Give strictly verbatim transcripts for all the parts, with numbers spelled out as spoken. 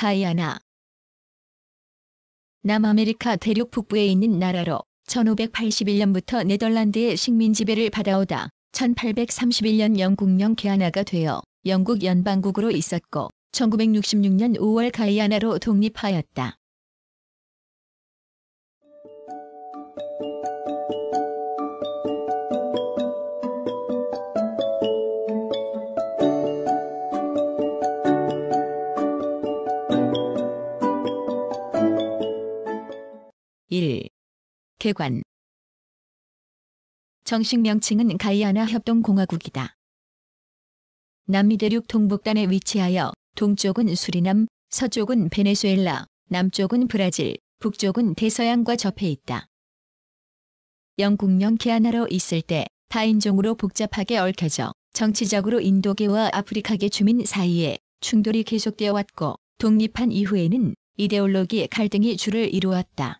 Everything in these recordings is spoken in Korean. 가이아나. 남아메리카 대륙 북부에 있는 나라로 천오백팔십일 년부터 네덜란드의 식민 지배를 받아오다 천팔백삼십일 년 영국령 게아나가 되어 영국 연방국으로 있었고 천구백육십육 년 오월 가이아나로 독립하였다. 일. 개관. 정식 명칭은 가이아나 협동공화국이다. 남미 대륙 동북단에 위치하여 동쪽은 수리남, 서쪽은 베네수엘라, 남쪽은 브라질, 북쪽은 대서양과 접해 있다. 영국령 게아나로 있을 때 다인종으로 복잡하게 얽혀져 정치적으로 인도계와 아프리카계 주민 사이에 충돌이 계속되어 왔고 독립한 이후에는 이데올로기 갈등이 주를 이루었다.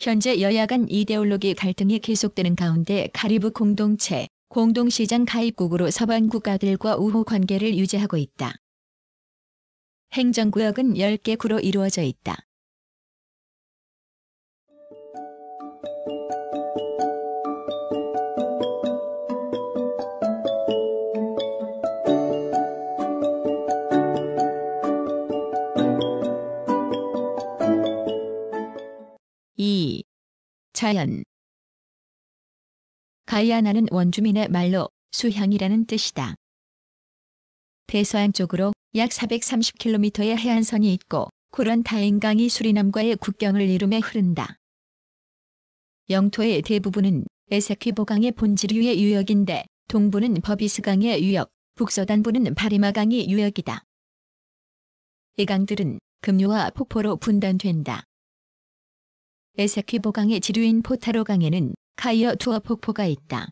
현재 여야 간 이데올로기 갈등이 계속되는 가운데 카리브 공동체, 공동시장 가입국으로 서방 국가들과 우호 관계를 유지하고 있다. 행정구역은 열 개 구로 이루어져 있다. 이. 자연. 가이아나는 원주민의 말로 수향이라는 뜻이다. 대서양 쪽으로 약 사백삼십 킬로미터의 해안선이 있고 코란타인강이 수리남과의 국경을 이루며 흐른다. 영토의 대부분은 에세퀴보강의 본지류의 유역인데 동부는 버비스강의 유역, 북서단부는 바리마강이 유역이다. 이 강들은 급류와 폭포로 분단된다. 에세퀴보강의 지류인 포타로강에는 카이어 투어 폭포가 있다.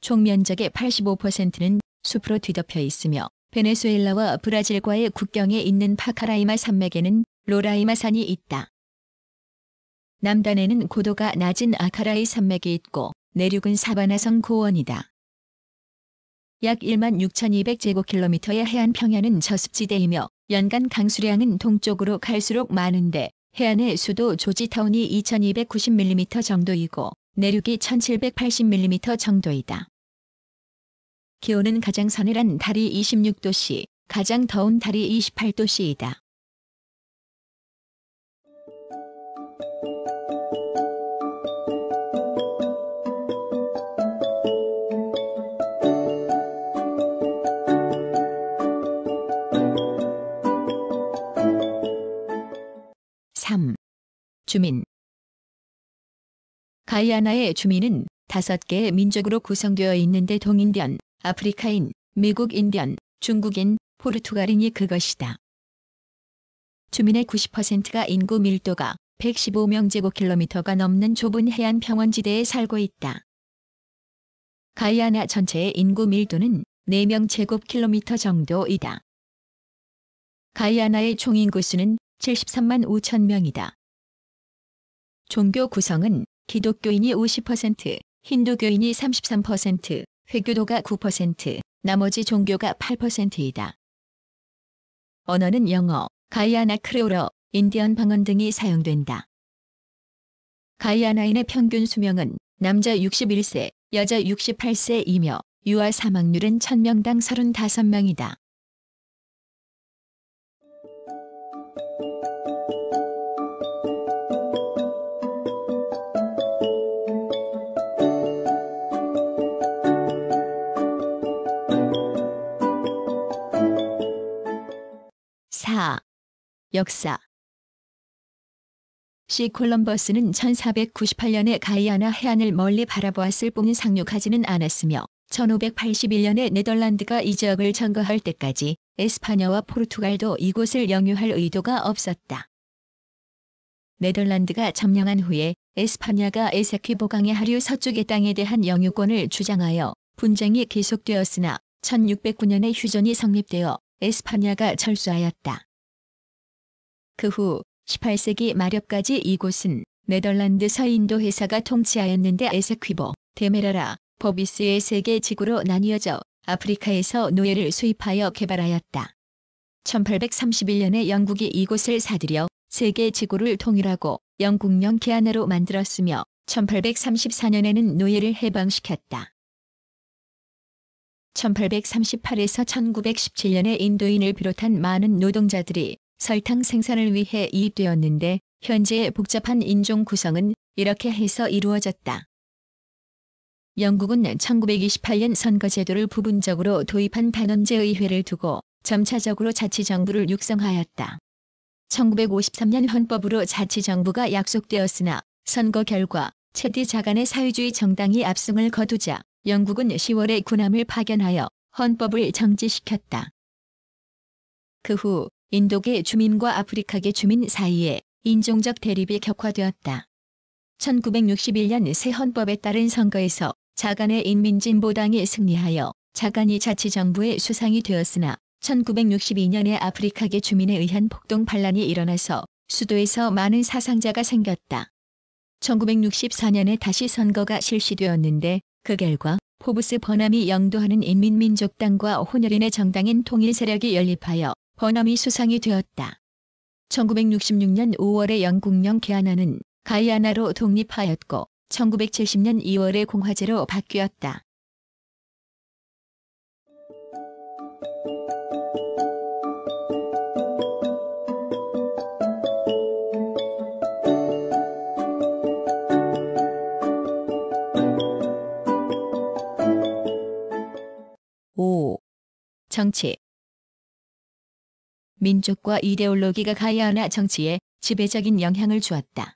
총면적의 팔십오 퍼센트는 숲으로 뒤덮여 있으며 베네수엘라와 브라질과의 국경에 있는 파카라이마 산맥에는 로라이마 산이 있다. 남단에는 고도가 낮은 아카라이 산맥이 있고 내륙은 사바나성 고원이다. 약 만 육천이백 제곱킬로미터의 해안 평야는 저습지대이며 연간 강수량은 동쪽으로 갈수록 많은데 해안의 수도 조지타운이 이천이백구십 밀리미터 정도이고 내륙이 천칠백팔십 밀리미터 정도이다. 기온은 가장 서늘한 달이 이십육 도씨, 가장 더운 달이 이십팔 도씨이다. 삼. 주민. 가이아나의 주민은 다섯 개의 민족으로 구성되어 있는데 동인디언, 아프리카인, 미국인디언, 중국인, 포르투갈인이 그것이다. 주민의 구십 퍼센트가 인구 밀도가 백십오 명제곱킬로미터가 넘는 좁은 해안 평원지대에 살고 있다. 가이아나 전체의 인구 밀도는 사 명제곱킬로미터 정도이다. 가이아나의 총인구수는 칠십삼만 오천 명이다. 종교 구성은 기독교인이 오십 퍼센트, 힌두교인이 삼십삼 퍼센트, 회교도가 구 퍼센트, 나머지 종교가 팔 퍼센트이다. 언어는 영어, 가이아나 크레올어, 인디언 방언 등이 사용된다. 가이아나인의 평균 수명은 남자 육십일 세, 여자 육십팔 세이며 유아 사망률은 천 명당 삼십오 명이다. 사. 역사. 씨 콜럼버스는 천사백구십팔 년에 가이아나 해안을 멀리 바라보았을 뿐 상륙하지는 않았으며 천오백팔십일 년에 네덜란드가 이 지역을 점거할 때까지 에스파냐와 포르투갈도 이곳을 영유할 의도가 없었다. 네덜란드가 점령한 후에 에스파냐가 에세퀴보강의 하류 서쪽의 땅에 대한 영유권을 주장하여 분쟁이 계속되었으나 천육백구 년에 휴전이 성립되어 에스파냐가 철수하였다. 그 후 십팔 세기 말엽까지 이곳은 네덜란드 서인도 회사가 통치하였는데 에세퀴보, 데메라라, 버비스의 세 개 지구로 나뉘어져 아프리카에서 노예를 수입하여 개발하였다. 천팔백삼십일 년에 영국이 이곳을 사들여 세계 지구를 통일하고 영국령 게아나로 만들었으며 천팔백삼십사 년에는 노예를 해방시켰다. 천팔백삼십팔에서 천구백십칠 년에 인도인을 비롯한 많은 노동자들이 설탕 생산을 위해 이입되었는데 현재의 복잡한 인종 구성은 이렇게 해서 이루어졌다. 영국은 천구백이십팔 년 선거제도를 부분적으로 도입한 반원제 의회를 두고 점차적으로 자치정부를 육성하였다. 천구백오십삼 년 헌법으로 자치정부가 약속되었으나 선거 결과 체디자 간의 사회주의 정당이 압승을 거두자 영국은 시월에 군함을 파견하여 헌법을 정지시켰다. 그 후 인도계 주민과 아프리카계 주민 사이에 인종적 대립이 격화되었다. 천구백육십일 년 새 헌법에 따른 선거에서 자간의 인민진보당이 승리하여 자간이 자치정부의 수상이 되었으나 천구백육십이 년에 아프리카계 주민에 의한 폭동 반란이 일어나서 수도에서 많은 사상자가 생겼다. 천구백육십사 년에 다시 선거가 실시되었는데 그 결과 포브스 버남이 영도하는 인민민족당과 혼혈인의 정당인 통일세력이 연립하여 버남이 수상이 되었다. 천구백육십육 년 오월에 영국령 게아나는 가이아나로 독립하였고 천구백칠십 년 이월에 공화제로 바뀌었다. 오. 정치. 민족과 이데올로기가 가이아나 정치에 지배적인 영향을 주었다.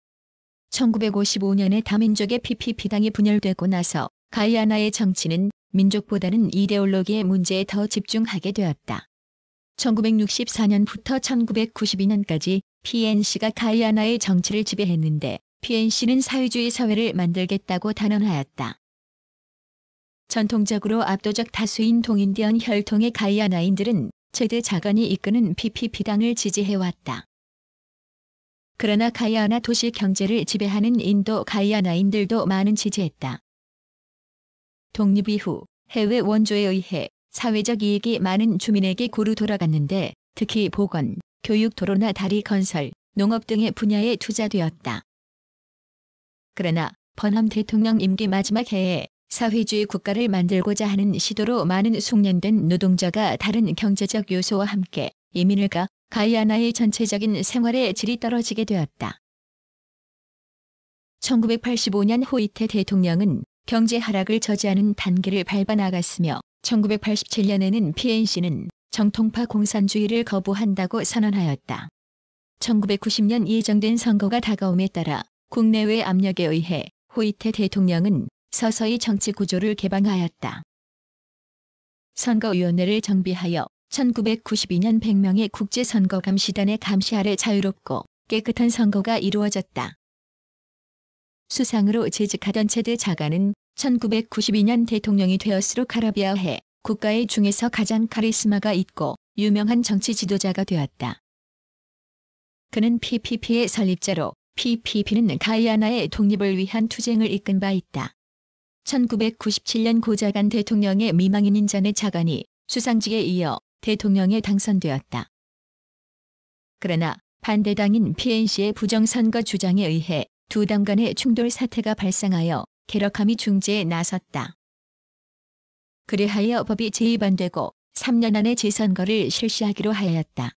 천구백오십오 년에 다민족의 피피피당이 분열되고 나서 가이아나의 정치는 민족보다는 이데올로기의 문제에 더 집중하게 되었다. 천구백육십사 년부터 천구백구십이 년까지 피엔씨가 가이아나의 정치를 지배했는데 피엔씨는 사회주의 사회를 만들겠다고 단언하였다. 전통적으로 압도적 다수인 동인디언 혈통의 가이아나인들은 체드 자간이 이끄는 피피피당을 지지해왔다. 그러나 가이아나 도시 경제를 지배하는 인도 가이아나인들도 많은 지지했다. 독립 이후 해외 원조에 의해 사회적 이익이 많은 주민에게 고루 돌아갔는데 특히 보건, 교육, 도로나 다리 건설, 농업 등의 분야에 투자되었다. 그러나 버남 대통령 임기 마지막 해에 사회주의 국가를 만들고자 하는 시도로 많은 숙련된 노동자가 다른 경제적 요소와 함께 이민을 가 가이아나의 전체적인 생활의 질이 떨어지게 되었다. 천구백팔십오 년 호이태 대통령은 경제 하락을 저지하는 단계를 밟아 나갔으며 천구백팔십칠 년에는 피엔씨는 정통파 공산주의를 거부한다고 선언하였다. 천구백구십 년 예정된 선거가 다가옴에 따라 국내외 압력에 의해 호이태 대통령은 서서히 정치 구조를 개방하였다. 선거위원회를 정비하여 천구백구십이 년 백 명의 국제선거감시단의 감시 아래 자유롭고 깨끗한 선거가 이루어졌다. 수상으로 재직하던 체드 자간은 천구백구십이 년 대통령이 되었으록 아라비아해 국가의 중에서 가장 카리스마가 있고 유명한 정치 지도자가 되었다. 그는 피피피의 설립자로 피피피는 가이아나의 독립을 위한 투쟁을 이끈 바 있다. 천구백구십칠 년 고자간 대통령의 미망인인 전에 자간이 수상직에 이어 대통령에 당선되었다. 그러나 반대당인 피엔씨의 부정선거 주장에 의해 두 당 간의 충돌 사태가 발생하여 개혁함이 중재에 나섰다. 그리하여 법이 제입안되고 삼 년 안에 재선거를 실시하기로 하였다.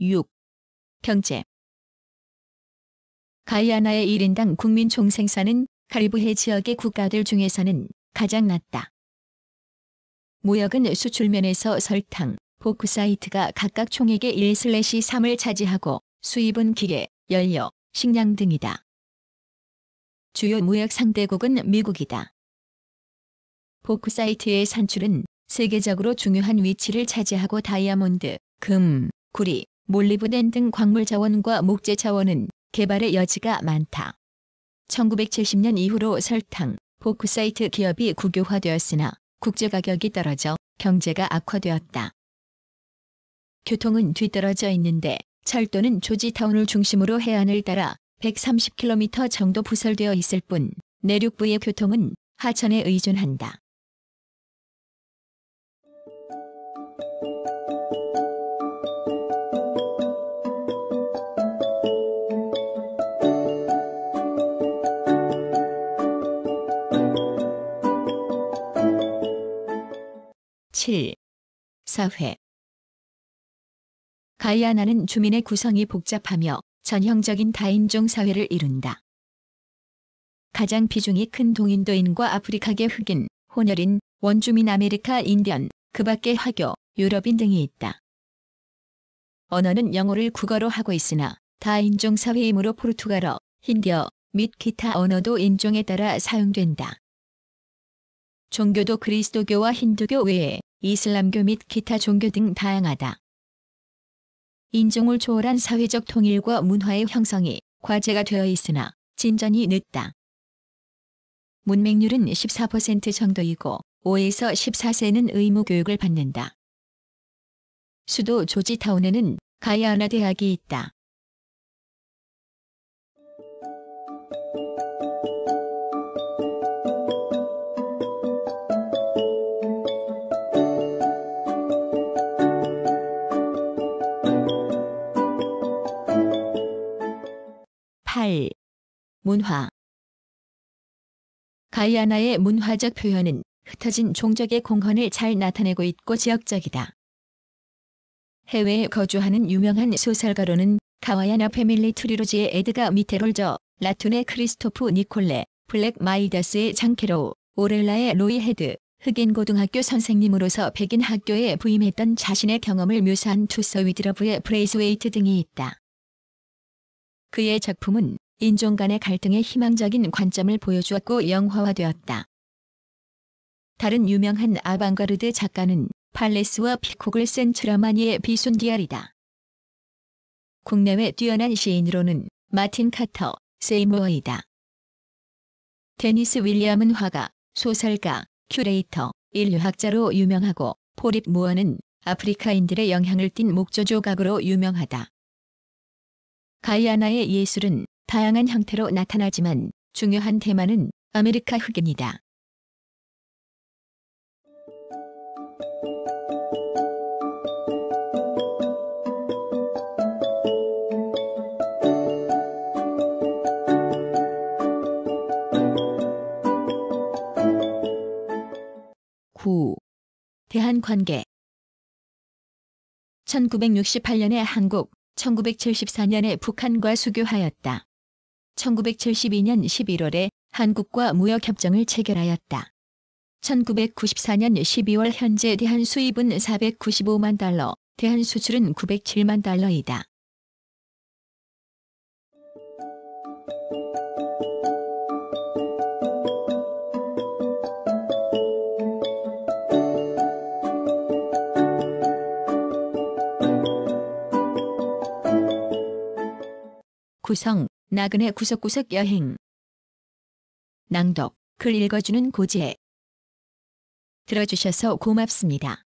육. 경제. 가이아나의 일 인당 국민 총생산은 카리브해 지역의 국가들 중에서는 가장 낮다. 무역은 수출면에서 설탕, 보크사이트가 각각 총액의 일 삼을 차지하고 수입은 기계, 연료, 식량 등이다. 주요 무역 상대국은 미국이다. 보크사이트의 산출은 세계적으로 중요한 위치를 차지하고 다이아몬드, 금, 구리, 몰리브덴 등 광물 자원과 목재 자원은 개발의 여지가 많다. 천구백칠십 년 이후로 설탕, 보크사이트 기업이 국유화되었으나 국제 가격이 떨어져 경제가 악화되었다. 교통은 뒤떨어져 있는데 철도는 조지타운을 중심으로 해안을 따라 백삼십 킬로미터 정도 부설되어 있을 뿐 내륙부의 교통은 하천에 의존한다. 칠. 사회. 가이아나는 주민의 구성이 복잡하며 전형적인 다인종 사회를 이룬다. 가장 비중이 큰 동인도인과 아프리카계 흑인, 혼혈인, 원주민 아메리카 인디언, 그 밖에 화교, 유럽인 등이 있다. 언어는 영어를 국어로 하고 있으나 다인종 사회이므로 포르투갈어, 힌디어 및 기타 언어도 인종에 따라 사용된다. 종교도 그리스도교와 힌두교 외에 이슬람교 및 기타 종교 등 다양하다. 인종을 초월한 사회적 통일과 문화의 형성이 과제가 되어 있으나 진전이 늦다. 문맹률은 십사 퍼센트 정도이고 오에서 십사 세는 의무 교육을 받는다. 수도 조지타운에는 가이아나 대학이 있다. 팔. 문화. 가이아나의 문화적 표현은 흩어진 종족의 공헌을 잘 나타내고 있고 지역적이다. 해외에 거주하는 유명한 소설가로는 가이아나 패밀리 트리로지의 에드가 미테롤저, 라툰의 크리스토프 니콜레, 블랙 마이다스의 장케로우, 오렐라의 로이헤드, 흑인 고등학교 선생님으로서 백인 학교에 부임했던 자신의 경험을 묘사한 투서 위드러브의 브레이스웨이트 등이 있다. 그의 작품은 인종 간의 갈등의 희망적인 관점을 보여주었고 영화화되었다. 다른 유명한 아방가르드 작가는 팔레스와 피콕을 쓴 트라마니의 비순디알이다. 국내외 뛰어난 시인으로는 마틴 카터, 세이모어이다. 데니스 윌리엄은 화가, 소설가, 큐레이터, 인류학자로 유명하고 포립 무어는 아프리카인들의 영향을 띤 목조 조각으로 유명하다. 가이아나의 예술은 다양한 형태로 나타나지만 중요한 테마는 아메리카 흑인이다. 구. 대한관계. 천구백육십팔 년에 한국, 천구백칠십사 년에 북한과 수교하였다. 천구백칠십이 년 십일월에 한국과 무역협정을 체결하였다. 천구백구십사 년 십이월 현재 대한 수입은 사백구십오만 달러, 대한 수출은 구백칠만 달러이다. 구성, 나그네 구석구석 여행. 낭독, 글 읽어주는 고지혜. 들어주셔서 고맙습니다.